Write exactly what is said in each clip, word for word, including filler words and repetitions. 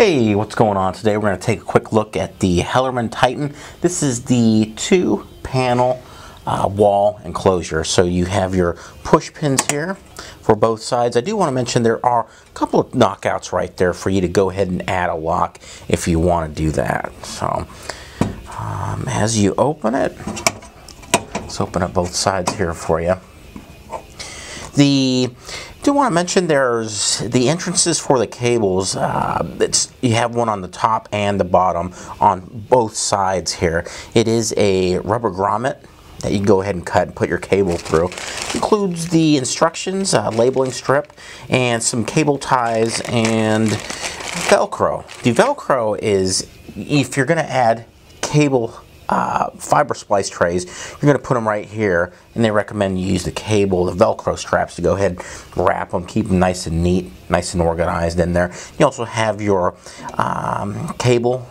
Hey, what's going on today? We're going to take a quick look at the Hellermann Tyton. This is the two panel uh, wall enclosure. So you have your push pins here for both sides. I do want to mention there are a couple of knockouts right there for you to go ahead and add a lock if you want to do that. So um, as you open it, let's open up both sides here for you. The I do want to mention there's the entrances for the cables. Uh, it's, you have one on the top and the bottom on both sides here. It is a rubber grommet that you can go ahead and cut and put your cable through. It includes the instructions, uh, labeling strip, and some cable ties and Velcro. The Velcro is if you're going to add cable Uh, fiber splice trays, you're going to put them right here, and they recommend you use the cable, the Velcro straps, to go ahead and wrap them, keep them nice and neat, nice and organized in there. You also have your um, cable,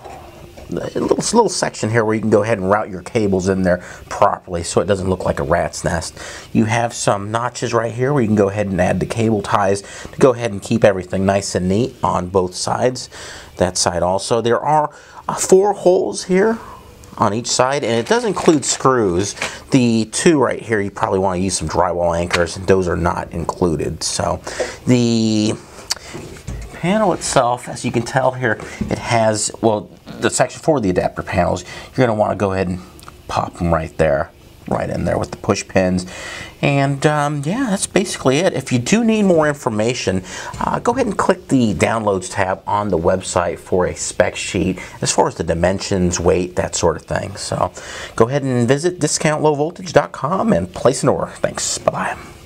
a little, little section here where you can go ahead and route your cables in there properly so it doesn't look like a rat's nest. You have some notches right here where you can go ahead and add the cable ties to go ahead and keep everything nice and neat on both sides. That side also. There are uh, four holes here on each side, and it does include screws. The two right here, you probably want to use some drywall anchors, and those are not included. So the panel itself, as you can tell here, it has, well, the section for the adapter panels, you're going to want to go ahead and pop them right there, right in there with the push pins. And um, yeah, that's basically it. If you do need more information, uh, go ahead and click the downloads tab on the website for a spec sheet as far as the dimensions, weight, that sort of thing. So go ahead and visit discount low voltage dot com and place an order. Thanks. Bye-bye.